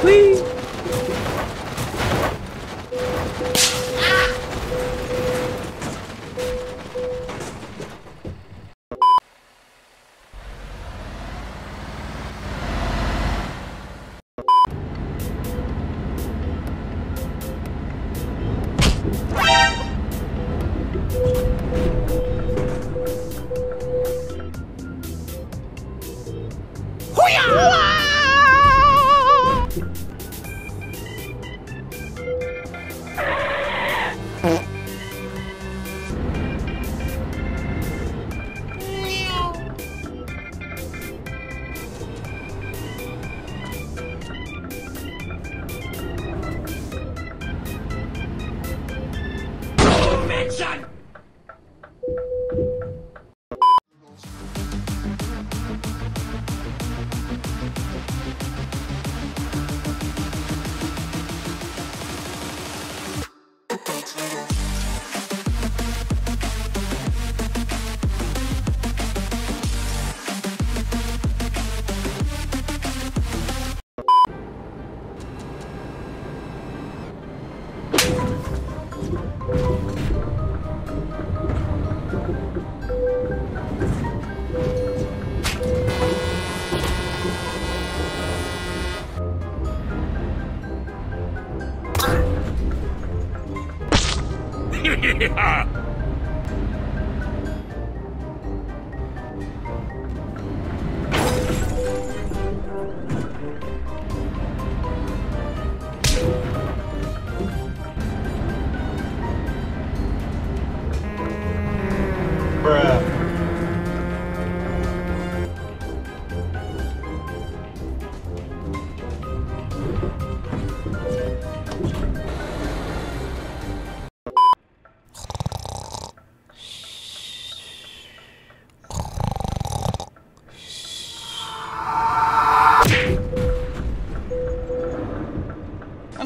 Whee! Yeah.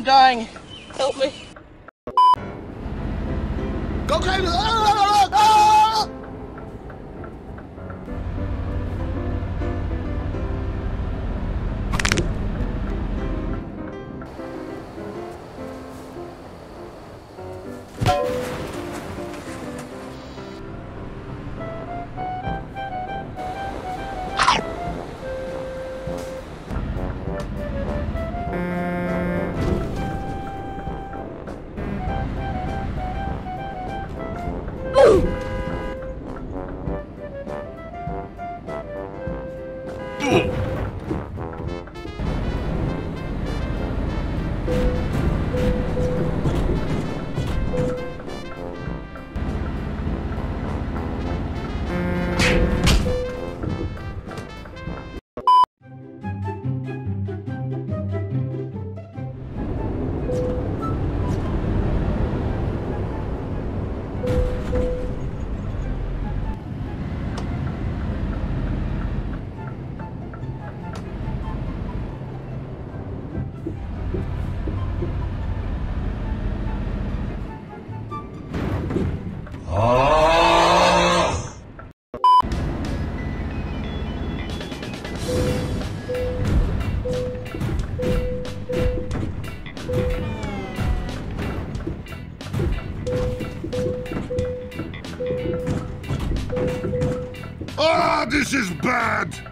Dying. Help me. Go crazy! Ah, this is bad!